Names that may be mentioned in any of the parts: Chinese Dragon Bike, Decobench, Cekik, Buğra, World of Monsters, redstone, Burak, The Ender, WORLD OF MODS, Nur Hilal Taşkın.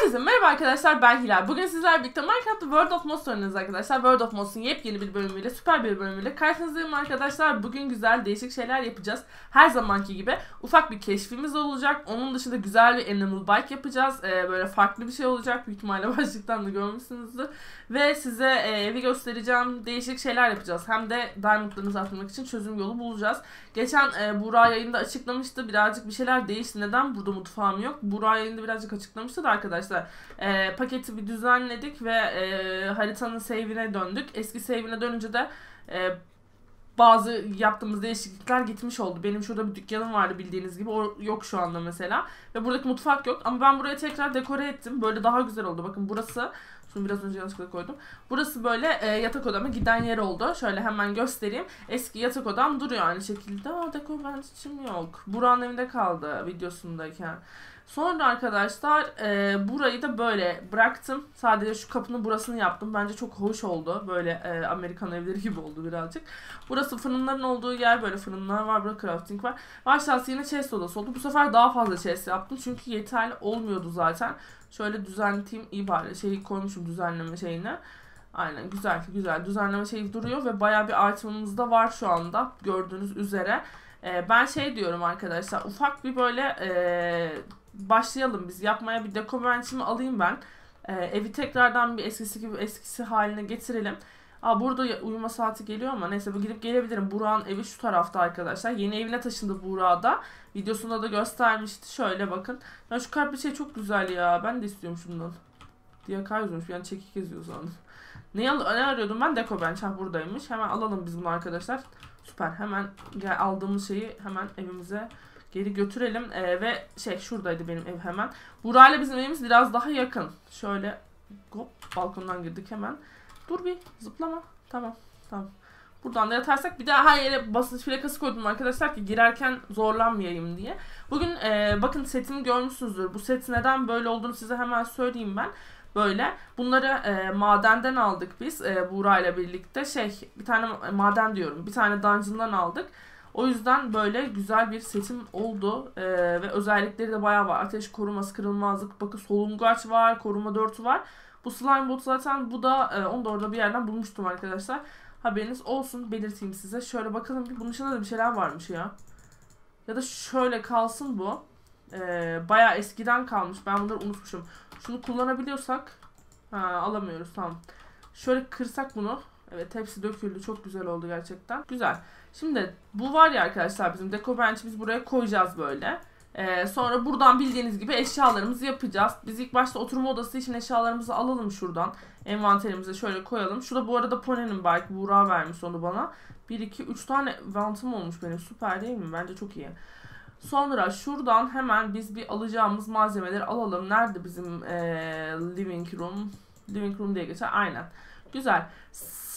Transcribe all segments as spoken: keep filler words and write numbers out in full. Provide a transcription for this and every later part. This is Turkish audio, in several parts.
Herkese merhaba arkadaşlar, ben Hilal. Bugün sizlerle birlikte Minecraft'ta World of Mods oynuyoruz arkadaşlar. World of Mods'un yepyeni bir bölümüyle, süper bir bölümüyle karşınızdayım arkadaşlar. Bugün güzel, değişik şeyler yapacağız. Her zamanki gibi ufak bir keşfimiz olacak. Onun dışında güzel bir animal bike yapacağız. Ee, böyle farklı bir şey olacak. Büyük ihtimalle başlıktan da görmüşsünüzdür. Ve size e, evi göstereceğim. Değişik şeyler yapacağız. Hem de diamondlarımızı atmak için çözüm yolu bulacağız. Geçen e, Burak yayında açıklamıştı. Birazcık bir şeyler değişti. Neden burada mutfağım yok? Burak yayında birazcık açıklamıştı da arkadaşlar. E, paketi bir düzenledik ve e, haritanın save'ine döndük. Eski save'ine dönünce de e, bazı yaptığımız değişiklikler gitmiş oldu. Benim şurada bir dükkanım vardı bildiğiniz gibi. O yok şu anda mesela. Ve buradaki mutfak yok. Ama ben buraya tekrar dekore ettim. Böyle daha güzel oldu. Bakın burası. Şunu biraz önce yanlışlıkla koydum. Burası böyle e, yatak odama giden yer oldu. Şöyle hemen göstereyim. Eski yatak odam duruyor aynı şekilde. Aa, dekor ben içim yok. Buranın evinde kaldı videosundayken. Sonra arkadaşlar e, burayı da böyle bıraktım. Sadece şu kapının burasını yaptım. Bence çok hoş oldu. Böyle e, Amerikan evleri gibi oldu birazcık. Burası fırınların olduğu yer. Böyle fırınlar var. Burada crafting var. Aşağısı yine chest odası oldu. Bu sefer daha fazla chest yaptım. Çünkü yeterli olmuyordu zaten. Şöyle düzenleyeyim. İyi bari şeyi koymuşum düzenleme şeyine. Aynen güzel güzel. Düzenleme şeyi duruyor ve bayağı bir artımımız da var şu anda. Gördüğünüz üzere. E, ben şey diyorum arkadaşlar. Ufak bir böyle... E, başlayalım biz yapmaya, bir dekomentimi alayım ben. Ee, evi tekrardan bir eskisi gibi eskisi haline getirelim. Aa, burada uyuma saati geliyor ama neyse bu gidip gelebilirim. Burak'ın evi şu tarafta arkadaşlar. Yeni evine taşındı Burak'da. Videosunda da göstermişti. Şöyle bakın. Ya şu kalp bir şey çok güzel ya. Ben de istiyorum şundan. Diyakar yazıyormuş. Yani Cekik yazıyor sandım. Ne, ne arıyordum ben? Deko bench. Ha buradaymış. Hemen alalım biz bunu arkadaşlar. Süper. Hemen gel, aldığımız şeyi hemen evimize geri götürelim ee, ve şey şuradaydı benim ev hemen. Burayla bizim evimiz biraz daha yakın. Şöyle hop balkondan girdik hemen. Dur bir zıplama. Tamam tamam. Buradan da yatarsak bir daha her yere basınç plakası koydum arkadaşlar ki girerken zorlanmayayım diye. Bugün e, bakın setimi görmüşsünüzdür. Bu set neden böyle olduğunu size hemen söyleyeyim ben. Böyle. Bunları e, madenden aldık biz e, Buğra'yla birlikte. Şey bir tane e, maden diyorum. Bir tane dungeon'dan aldık. O yüzden böyle güzel bir setim oldu ee, ve özellikleri de bayağı var. Ateş koruması, kırılmazlık, bakın solungaç var, koruma dörtü var. Bu slime bot zaten bu da e, onu da orada bir yerden bulmuştum arkadaşlar. Haberiniz olsun, belirteyim size. Şöyle bakalım ki bunun içinde de bir şeyler varmış ya. Ya da şöyle kalsın bu. Ee, bayağı eskiden kalmış, ben bunları unutmuşum. Şunu kullanabiliyorsak ha, alamıyoruz tamam. Şöyle kırsak bunu. Evet hepsi döküldü. Çok güzel oldu gerçekten. Güzel. Şimdi bu var ya arkadaşlar bizim deko bench, biz buraya koyacağız böyle. Ee, sonra buradan bildiğiniz gibi eşyalarımızı yapacağız. Biz ilk başta oturma odası için eşyalarımızı alalım şuradan. Envanterimize şöyle koyalım. Şurada bu arada Pony'nin belki Buğra vermiş onu bana. bir, iki, üç tane vantım olmuş benim. Süper değil mi? Bence çok iyi. Sonra şuradan hemen biz bir alacağımız malzemeleri alalım. Nerede bizim ee, living room? Living room diye geçer. Aynen. Güzel.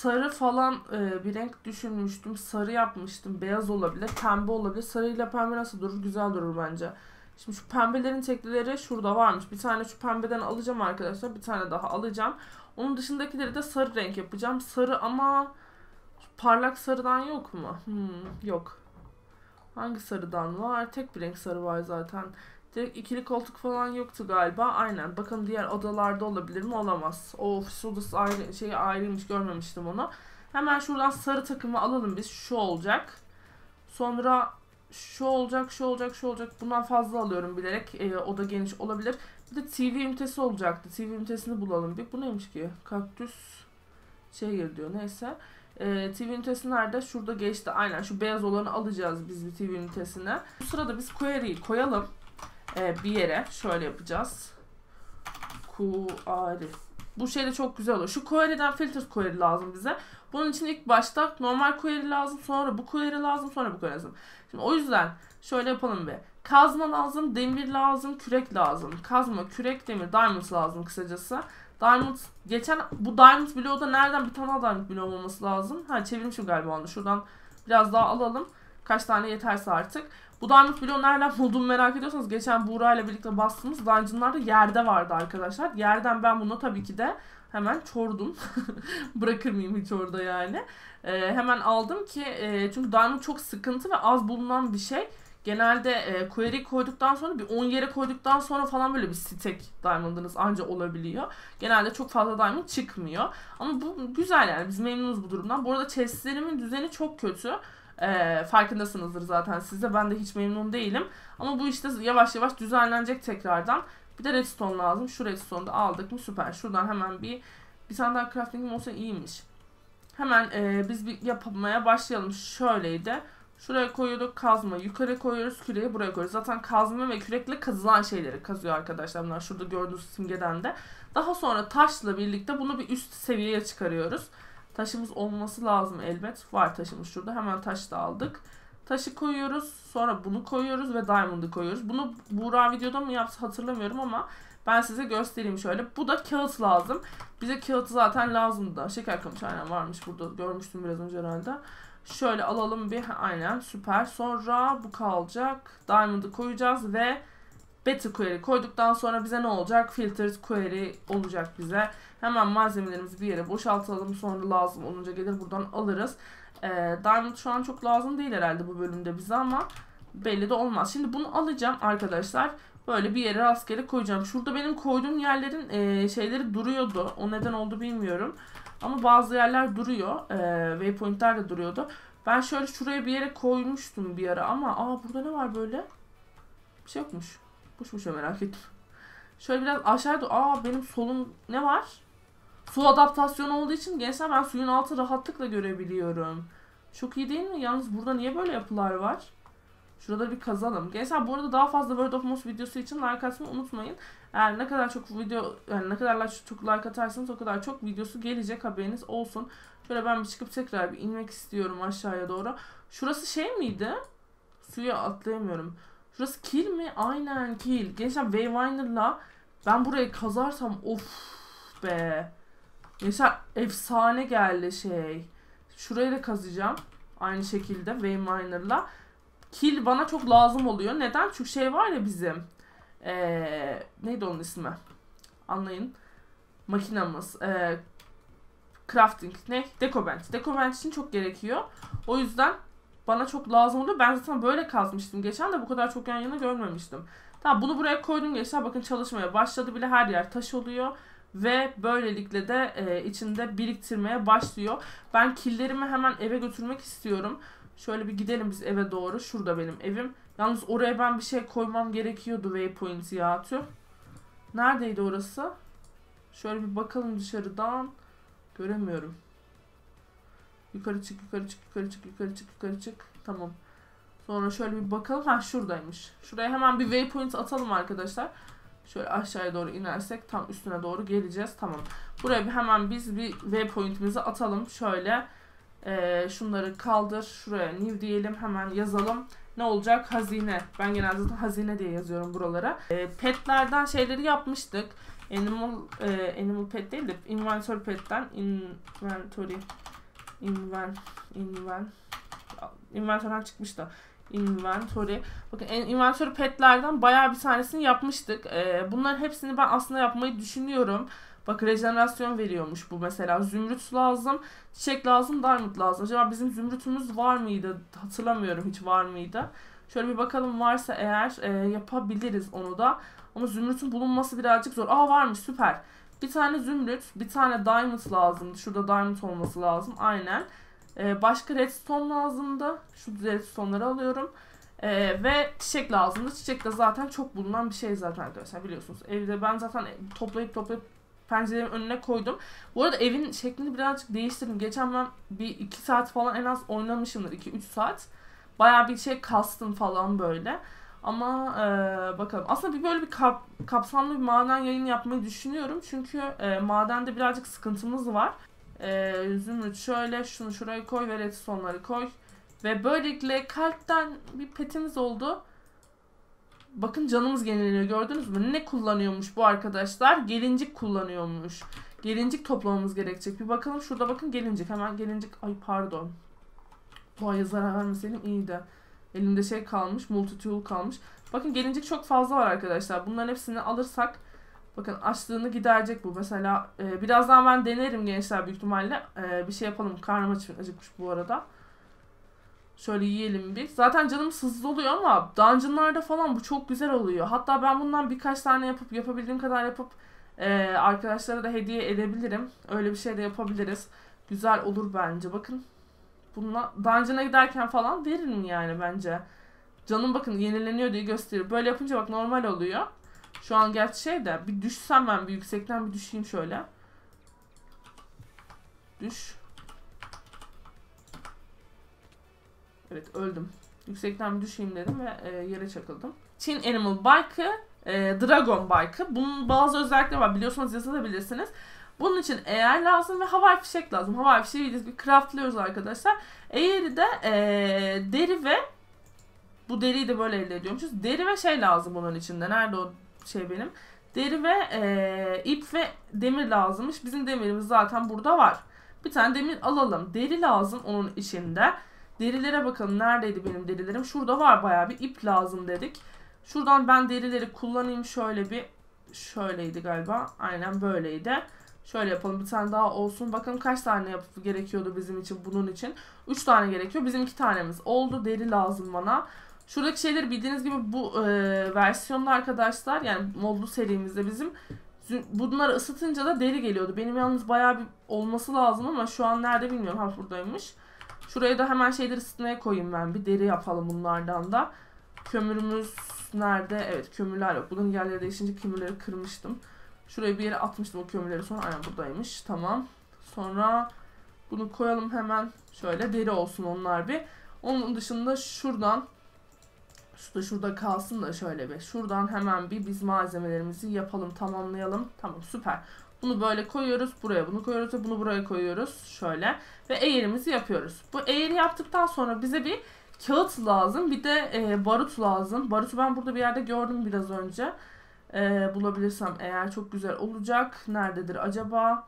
Sarı falan e, bir renk düşünmüştüm. Sarı yapmıştım. Beyaz olabilir. Pembe olabilir. Sarıyla pembe nasıl durur? Güzel durur bence. Şimdi şu pembelerin teklileri şurada varmış. Bir tane şu pembeden alacağım arkadaşlar. Bir tane daha alacağım. Onun dışındakileri de sarı renk yapacağım. Sarı ama parlak sarıdan yok mu? Hmm, yok. Hangi sarıdan var? Tek bir renk sarı var zaten. Direkt ikili koltuk falan yoktu galiba. Aynen. Bakın diğer odalarda olabilir mi? Olamaz. O ofis odası ayrı, şey ayrıymış. Görmemiştim onu. Hemen şuradan sarı takımı alalım biz. Şu olacak. Sonra şu olacak, şu olacak, şu olacak. Bundan fazla alıyorum bilerek. E, oda geniş olabilir. Bir de T V ünitesi olacaktı. T V ünitesini bulalım bir. Bu neymiş ki? Kaktüs şey gir diyor. Neyse. E, T V ünitesi nerede? Şurada geçti. Aynen. Şu beyaz olanı alacağız biz bir T V ünitesine. Bu sırada biz query'yi koyalım. Ee, bir yere şöyle yapacağız. Query. Bu şey de çok güzel oluyor. Şu query'den filter query lazım bize. Bunun için ilk başta normal query lazım. Sonra bu query lazım. Sonra bu query lazım. Şimdi o yüzden şöyle yapalım bir. Kazma lazım. Demir lazım. Kürek lazım. Kazma, kürek, demir. Diamond lazım kısacası. Diamond. Geçen bu diamond bloğu da nereden bir tane diamond bloğu olması lazım. Ha çevirmişim galiba onu. Şuradan biraz daha alalım. Kaç tane yeterse artık. Bu diamond bloğu nereden bulduğumu merak ediyorsanız geçen Buğra ile birlikte bastığımız dungeon'lar da yerde vardı arkadaşlar. Yerden ben bunu tabii ki de hemen çordum. Bırakır mıyım hiç orada yani. Ee, hemen aldım ki e, çünkü diamond çok sıkıntı ve az bulunan bir şey. Genelde e, query koyduktan sonra bir on yere koyduktan sonra falan böyle bir stack diamond'ınız anca olabiliyor. Genelde çok fazla diamond çıkmıyor. Ama bu güzel yani, biz memnunuz bu durumdan. Bu arada chestlerimin düzeni çok kötü. E, farkındasınızdır zaten sizde. Ben de hiç memnun değilim. Ama bu işte yavaş yavaş düzenlenecek tekrardan. Bir de redstone lazım. Şu redstone'u da aldık mı süper. Şuradan hemen bir bir tane daha crafting'im olsa iyiymiş. Hemen e, biz bir yapmaya başlayalım. Şöyleydi. Şuraya koyuyorduk kazma, yukarı koyuyoruz küreği, buraya koyuyoruz. Zaten kazma ve kürekle kazılan şeyleri kazıyor arkadaşlar bunlar, şurada gördüğünüz simgeden de. Daha sonra taşla birlikte bunu bir üst seviyeye çıkarıyoruz. Taşımız olması lazım elbet. Var taşımız şurada, hemen taş da aldık. Taşı koyuyoruz, sonra bunu koyuyoruz ve diamond'ı koyuyoruz. Bunu Buğra videoda mı yaptı hatırlamıyorum ama ben size göstereyim şöyle. Bu da kağıt lazım. Bize kağıtı zaten lazımdı da. Şeker kamışı aynen varmış burada, görmüştüm biraz önce herhalde. Şöyle alalım bir, aynen süper. Sonra bu kalacak. Diamond'ı koyacağız ve Better Query koyduktan sonra bize ne olacak? Filtered Query olacak bize. Hemen malzemelerimizi bir yere boşaltalım. Sonra lazım olunca gelir buradan alırız. Ee, Diamond şu an çok lazım değil herhalde bu bölümde bize ama belli de olmaz. Şimdi bunu alacağım arkadaşlar. Böyle bir yere rastgele koyacağım. Şurada benim koyduğum yerlerin e, şeyleri duruyordu. O neden oldu bilmiyorum. Ama bazı yerler duruyor. E, waypointler de duruyordu. Ben şöyle şuraya bir yere koymuştum bir ara ama aa burada ne var böyle? Bir şey yokmuş. Boşmuş ya, merak ettim. Şöyle biraz aşağıya doğru. Aa benim solum ne var? Su adaptasyonu olduğu için gençler ben suyun altı rahatlıkla görebiliyorum. Çok iyi değil mi? Yalnız burada niye böyle yapılar var? Şurada bir kazalım. Gençler bu arada daha fazla World of Mods videosu için like atmayı unutmayın. Eğer ne kadar çok video, yani ne kadar çok like atarsanız o kadar çok videosu gelecek, haberiniz olsun. Şöyle ben bir çıkıp tekrar bir inmek istiyorum aşağıya doğru. Şurası şey miydi? Suya atlayamıyorum. Şurası kil mi? Aynen kil. Gençler Wayvinder'la ben burayı kazarsam of be. Gençler efsane geldi şey. Şurayı da kazıyacağım. Aynı şekilde Wayvinder'la. Kil bana çok lazım oluyor. Neden? Çünkü şey var ya bizim. Ee, neydi onun ismi? Anlayın. Makinamız. Ee, crafting. Ne? Decobench. Decobench için çok gerekiyor. O yüzden bana çok lazım oluyor. Ben zaten böyle kazmıştım. Geçen de bu kadar çok yan yana görmemiştim. Tamam, bunu buraya koydum gençler. Bakın çalışmaya başladı bile. Her yer taş oluyor. Ve böylelikle de e, içinde biriktirmeye başlıyor. Ben killerimi hemen eve götürmek istiyorum. Şöyle bir gidelim biz eve doğru. Şurada benim evim. Yalnız oraya ben bir şey koymam gerekiyordu waypoint'i ya. Tüh. Neredeydi orası? Şöyle bir bakalım dışarıdan. Göremiyorum. Yukarı çık, yukarı çık, yukarı çık, yukarı çık, yukarı çık. Tamam. Sonra şöyle bir bakalım. Ha şuradaymış. Şuraya hemen bir waypoint atalım arkadaşlar. Şöyle aşağıya doğru inersek tam üstüne doğru geleceğiz. Tamam. Buraya bir hemen biz bir waypoint'imizi atalım. Şöyle. Ee, şunları kaldır. Şuraya new diyelim. Hemen yazalım. Ne olacak? Hazine. Ben genelde hazine diye yazıyorum buralara. Ee, petlerden şeyleri yapmıştık. Animal e, animal pet değil de inventory pet'ten inventory invent invent inventory'den çıkmış da inventory. Bakın inventory petlerden bayağı bir tanesini yapmıştık. Ee, bunların hepsini ben aslında yapmayı düşünüyorum. Bak rejenerasyon veriyormuş bu mesela. Zümrüt lazım, çiçek lazım, diamond lazım. Acaba bizim zümrütümüz var mıydı? Hatırlamıyorum hiç var mıydı. Şöyle bir bakalım varsa eğer e, yapabiliriz onu da. Ama zümrütün bulunması birazcık zor. Aa varmış süper. Bir tane zümrüt, bir tane diamond lazım. Şurada diamond olması lazım aynen. E, başka redstone lazımdı. Şu redstone'ları alıyorum. Ee, ve çiçek lazımdı. Çiçek de zaten çok bulunan bir şey zaten arkadaşlar biliyorsunuz. Evde ben zaten toplayıp toplayıp pencerenin önüne koydum. Bu arada evin şeklini birazcık değiştirdim. Geçen ben bir iki saat falan en az oynamışımdır. iki üç saat. Bayağı bir şey kastım falan böyle. Ama ee, bakalım. Aslında bir böyle bir kap, kapsamlı bir maden yayını yapmayı düşünüyorum. Çünkü e, madende birazcık sıkıntımız var. E, zümrüt şöyle. Şunu şuraya koy ve redstone'ları koy. Ve böylelikle kalpten bir petimiz oldu. Bakın canımız yenileniyor, gördünüz mü? Ne kullanıyormuş bu arkadaşlar? Gelincik kullanıyormuş. Gelincik toplamamız gerekecek. Bir bakalım şurada bakın gelincik. Hemen gelincik. Ay pardon. Doğaya zarar vermeseydim iyiydi. Elimde şey kalmış. Multitool kalmış. Bakın gelincik çok fazla var arkadaşlar. Bunların hepsini alırsak bakın açlığını giderecek bu. Mesela e, birazdan ben denerim gençler büyük ihtimalle. E, bir şey yapalım. Karnım acıkmış bu arada. Şöyle yiyelim bir. Zaten canımız hızlı oluyor ama dungeonlarda falan bu çok güzel oluyor. Hatta ben bundan birkaç tane yapıp yapabildiğim kadar yapıp e, arkadaşlara da hediye edebilirim. Öyle bir şey de yapabiliriz. Güzel olur bence. Bakın. Bununla dungeon'a giderken falan veririm yani bence. Canım bakın yenileniyor diye gösteriyor. Böyle yapınca bak normal oluyor. Şu an gerçi şey de bir düşsem ben bir yüksekten bir düşeyim şöyle. Düş. Evet öldüm. Yüksekten bir düşeyim dedim ve e, yere çakıldım. Chin Animal Bike'ı, e, Dragon Bike'ı. Bunun bazı özellikleri var. Biliyorsanız yazabilirsiniz. Bunun için eğer lazım ve havai fişek lazım. Havai fişeği biz bir craftlıyoruz arkadaşlar. Eğeri de e, deri ve bu deriyi de böyle elde ediyormuşuz. Deri ve şey lazım bunun içinde. Nerede o şey benim? Deri ve e, ip ve demir lazımmış. Bizim demirimiz zaten burada var. Bir tane demir alalım. Deri lazım onun içinde. Derilere bakalım. Neredeydi benim derilerim? Şurada var bayağı bir ip lazım dedik. Şuradan ben derileri kullanayım. Şöyle bir şöyleydi galiba. Aynen böyleydi. Şöyle yapalım. Bir tane daha olsun. Bakalım kaç tane yapıp gerekiyordu bizim için bunun için. üç tane gerekiyor. Bizim iki tanemiz oldu. Deri lazım bana. Şuradaki şeyleri bildiğiniz gibi bu e, versiyonda arkadaşlar. Yani modlu serimizde bizim. Bunları ısıtınca da deri geliyordu. Benim yalnız bayağı bir olması lazım ama şu an nerede bilmiyorum. Ha buradaymış. Şuraya da hemen şeyleri ısıtmaya koyayım ben. Bir deri yapalım bunlardan da. Kömürümüz nerede? Evet kömürler yok. Bunun yerleri değişince kömürleri kırmıştım. Şuraya bir yere atmıştım o kömürleri sonra. Aynen buradaymış. Tamam. Sonra bunu koyalım hemen. Şöyle deri olsun onlar bir. Onun dışında şuradan. Şu da şurada kalsın da şöyle bir. Şuradan hemen bir biz malzemelerimizi yapalım. Tamamlayalım. Tamam süper. Bunu böyle koyuyoruz. Buraya bunu koyuyoruz ve bunu buraya koyuyoruz. Şöyle. Ve eğerimizi yapıyoruz. Bu eğeri yaptıktan sonra bize bir kağıt lazım. Bir de e, barut lazım. Barutu ben burada bir yerde gördüm biraz önce. E, bulabilirsem eğer çok güzel olacak. Nerededir acaba?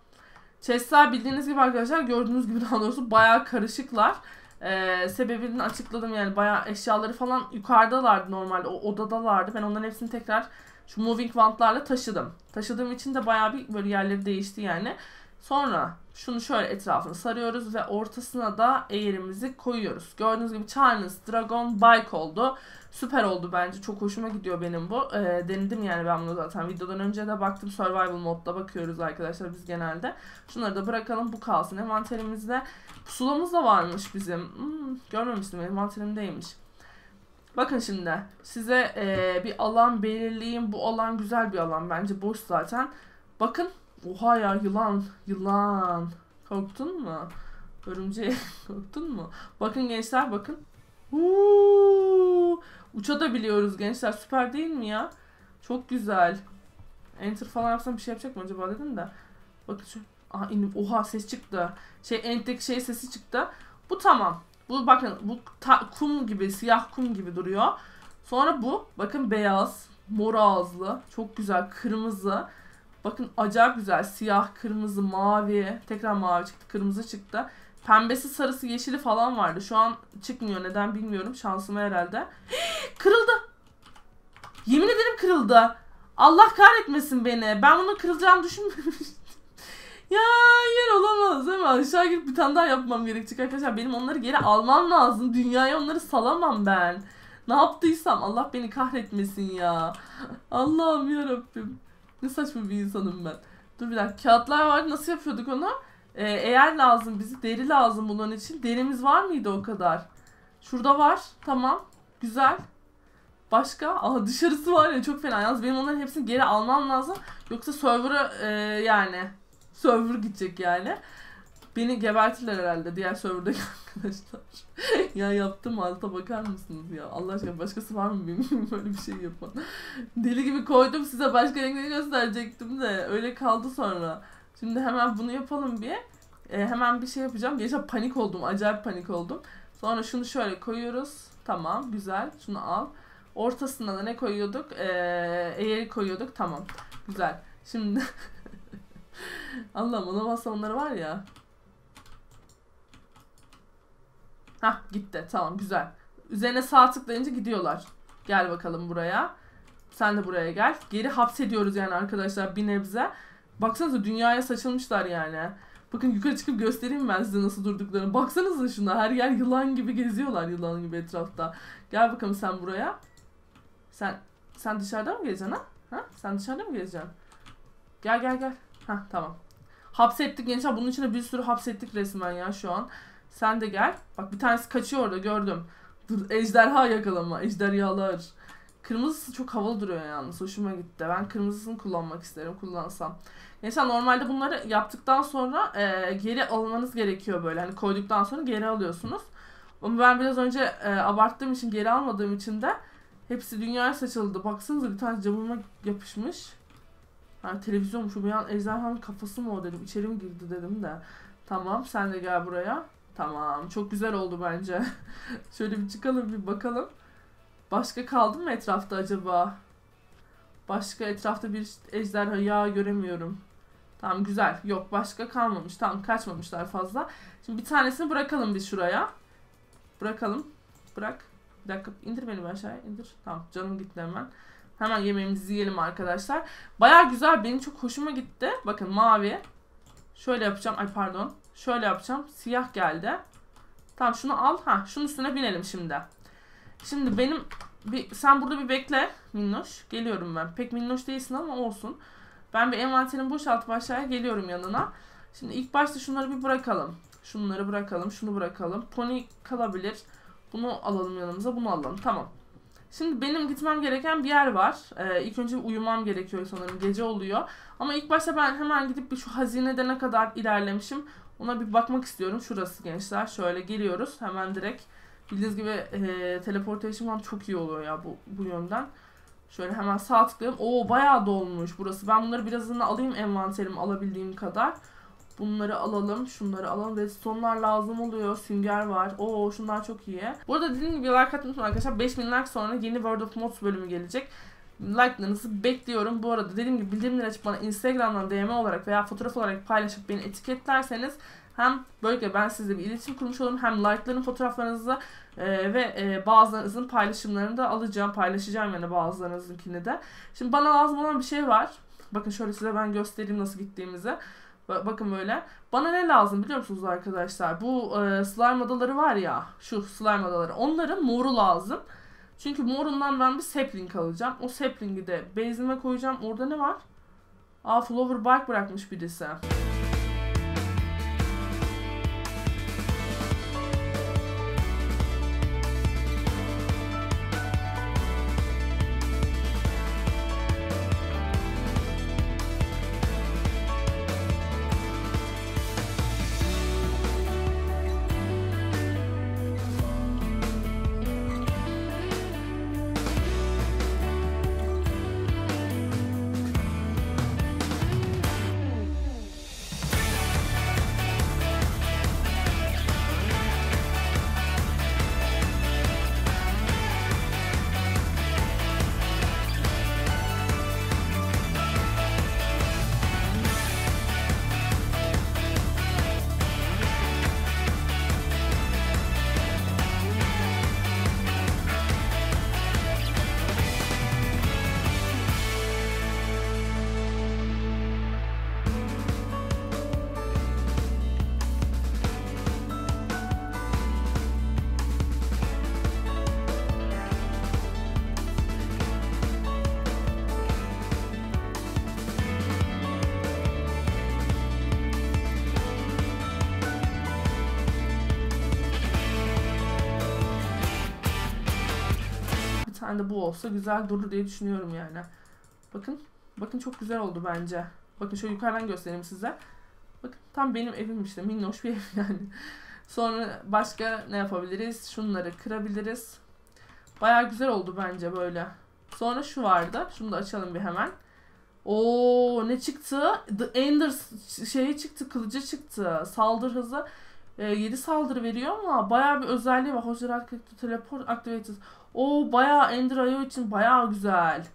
Chestler bildiğiniz gibi arkadaşlar gördüğünüz gibi daha doğrusu bayağı karışıklar. Ee, sebebini açıkladım yani bayağı eşyaları falan yukarıdalardı normal o odadalardı. Ben onların hepsini tekrar şu moving vantlarla taşıdım. Taşıdığım için de bayağı bir böyle yerleri değişti yani. Sonra şunu şöyle etrafını sarıyoruz ve ortasına da eğerimizi koyuyoruz. Gördüğünüz gibi Chinese Dragon Bike oldu. Süper oldu bence. Çok hoşuma gidiyor benim bu. Ee, denedim yani ben bunu zaten. Videodan önce de baktım. Survival modda bakıyoruz arkadaşlar biz genelde. Şunları da bırakalım. Bu kalsın. Envanterimizde pusulamız da varmış bizim. Hmm, görmemiştim. Envanterimdeymiş. Bakın şimdi. Size e, bir alan belirleyeyim. Bu alan güzel bir alan. Bence boş zaten. Bakın. Oha ya yılan. Yılan. Korktun mu? Örümceğe korktun mu? Bakın gençler bakın. Uuu. Uçabiliyoruz gençler. Süper değil mi ya? Çok güzel. Enter falan yapsam bir şey yapacak mı acaba dedim de. Bakın şu. Aha, inip, oha ses çıktı. Şey entteki şey sesi çıktı. Bu tamam. Bu bakın bu ta, kum gibi siyah kum gibi duruyor. Sonra bu. Bakın beyaz. Mor ağızlı. Çok güzel. Kırmızı. Bakın acayip güzel. Siyah, kırmızı, mavi. Tekrar mavi çıktı. Kırmızı çıktı. Pembesi, sarısı, yeşili falan vardı. Şu an çıkmıyor. Neden bilmiyorum. Şansıma herhalde. Hii, kırıldı. Yemin ederim kırıldı. Allah kahretmesin beni. Ben bunu kırılacağını düşünmemiştim. Ya yer olamaz değil mi? Aşağı girip bir tane daha yapmam gerekecek arkadaşlar. Benim onları geri almam lazım. Dünyaya onları salamam ben. Ne yaptıysam. Allah beni kahretmesin ya. Allah'ım yarabbim. Ne saçma bir insanım ben. Dur bir dakika. Kağıtlar vardı. Nasıl yapıyorduk onu? Ee, eğer lazım bizi. Deri lazım bunun için. Derimiz var mıydı o kadar? Şurada var. Tamam. Güzel. Başka? Aha dışarısı var ya. Çok fena. Yalnız benim onların hepsini geri almam lazım. Yoksa server'ı e, yani. Server gidecek yani. Beni gebertirler herhalde. Diğer serverdaki arkadaşlar. Ya yaptım halta bakar mısınız ya? Allah aşkına başkası var mı bilmiyorum böyle bir şey yapan. Deli gibi koydum size başka renkleri gösterecektim de. Öyle kaldı sonra. Şimdi hemen bunu yapalım bir. Ee, hemen bir şey yapacağım. Gerçekten panik oldum. Acayip panik oldum. Sonra şunu şöyle koyuyoruz. Tamam güzel. Şunu al. Ortasına da ne koyuyorduk? Ee, eğeri koyuyorduk. Tamam. Güzel. Şimdi Allah'ım ona basam onları var ya. Hah gitti. Tamam güzel. Üzerine sağ tıklayınca gidiyorlar. Gel bakalım buraya. Sen de buraya gel. Geri hapsediyoruz yani arkadaşlar bir nebze. Baksanıza dünyaya saçılmışlar yani. Bakın yukarı çıkıp göstereyim ben size nasıl durduklarını. Baksanıza şuna, her yer yılan gibi geziyorlar, yılan gibi etrafta. Gel bakalım sen buraya. Sen sen dışarıda mı geleceksin ha? Ha? Sen dışarıda mı geleceksin? Gel gel gel. Ha tamam. Hapsettik gençler. Bunun içine bir sürü hapsettik resmen ya şu an. Sen de gel. Bak bir tanesi kaçıyor orada, gördüm. Dur, ejderha yakalama. Ejderhalar. Kırmızısı çok havalı duruyor yalnız. Hoşuma gitti. Ben kırmızısını kullanmak isterim. Kullansam. Neyse normalde bunları yaptıktan sonra e, geri almanız gerekiyor böyle. Hani koyduktan sonra geri alıyorsunuz. Ama ben biraz önce e, abarttığım için, geri almadığım için de hepsi dünyaya saçıldı. Baksanıza bir tane camıma yapışmış. Ha, televizyon şu bir an, ejderhanın kafası mı o dedim. İçeri mi girdi dedim de. Tamam sen de gel buraya. Tamam çok güzel oldu bence. Şöyle bir çıkalım bir bakalım. Başka kaldı mı etrafta acaba? Başka etrafta bir ejderha ya göremiyorum. Tamam güzel. Yok başka kalmamış. Tamam kaçmamışlar fazla. Şimdi bir tanesini bırakalım biz şuraya. Bırakalım. Bırak. Bir dakika indir beni aşağıya, indir. Tamam canım gitti hemen. Hemen yemeğimizi yiyelim arkadaşlar. Baya güzel, benim çok hoşuma gitti. Bakın mavi. Şöyle yapacağım. Ay pardon. Şöyle yapacağım. Siyah geldi. Tamam şunu al. Ha şunun üstüne binelim şimdi. Şimdi benim bir, sen burada bir bekle minnoş. Geliyorum ben. Pek minnoş değilsin ama olsun. Ben bir envanterimi boşaltıp aşağıya geliyorum yanına. Şimdi ilk başta şunları bir bırakalım. Şunları bırakalım. Şunu bırakalım. Pony kalabilir. Bunu alalım yanımıza. Bunu alalım. Tamam. Şimdi benim gitmem gereken bir yer var. Ee, ilk önce uyumam gerekiyor sanırım. Gece oluyor. Ama ilk başta ben hemen gidip bir şu hazinede ne kadar ilerlemişim ona bir bakmak istiyorum. Şurası gençler. Şöyle geliyoruz. Hemen direkt. Bildiğiniz gibi e, teleportation falan çok iyi oluyor ya bu, bu yönden. Şöyle hemen sağ tıklayalım. Oo bayağı dolmuş burası. Ben bunları birazını alayım envanterimi alabildiğim kadar. Bunları alalım. Şunları alalım. Redstone'lar lazım oluyor. Sünger var. Oo şunlar çok iyi. Bu arada dediğim gibi like atmışsınız arkadaşlar. beş bin like sonra yeni World of Mods bölümü gelecek. Like'larınızı bekliyorum. Bu arada dediğim gibi bildirimleri açıp bana Instagram'dan D M olarak veya fotoğraf olarak paylaşıp beni etiketlerseniz hem böylece ben sizle bir iletişim kurmuş olurum, hem like'ların fotoğraflarınızı e, ve e, bazılarınızın paylaşımlarını da alacağım, paylaşacağım yani bazılarınızınkini de. Şimdi bana lazım olan bir şey var. Bakın şöyle size ben göstereyim nasıl gittiğimizi. Bakın böyle. Bana ne lazım biliyor musunuz arkadaşlar? Bu e, slime adaları var ya, şu slime adaları. Onların moru lazım. Çünkü morundan ben bir sapling alacağım. O sapling'i de base'ime koyacağım. Orada ne var? Aa flower bark bırakmış birisi. Ben de bu olsa güzel durur diye düşünüyorum yani. Bakın. Bakın çok güzel oldu bence. Bakın şöyle yukarıdan göstereyim size. Bakın tam benim evim işte. Minnoş bir ev yani. Sonra başka ne yapabiliriz? Şunları kırabiliriz. Bayağı güzel oldu bence böyle. Sonra şu vardı. Şunu da açalım bir hemen. Oo ne çıktı? The Ender şeyi çıktı. Kılıcı çıktı. Saldırı hızı. E, yedi saldırı veriyor ama bayağı bir özelliği var. Hoşçakal teleport activated. O bayağı Ender Ayo için bayağı güzel.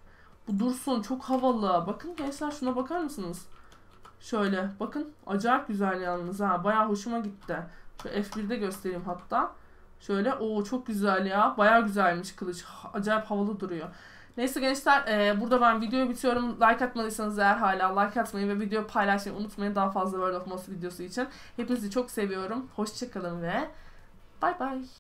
Bu dursun çok havalı. Bakın gençler şuna bakar mısınız? Şöyle bakın acayip güzel yalnız ha. Bayağı hoşuma gitti. F bir'de göstereyim hatta. Şöyle o çok güzel ya. Bayağı güzelmiş kılıç. Acayip havalı duruyor. Neyse gençler, e, burada ben videoyu bitiriyorum. Like atmadıysanız eğer hala like atmayı ve video paylaşmayı unutmayın daha fazla World of Monsters videosu için. Hepinizi çok seviyorum. Hoşçakalın ve bay bay.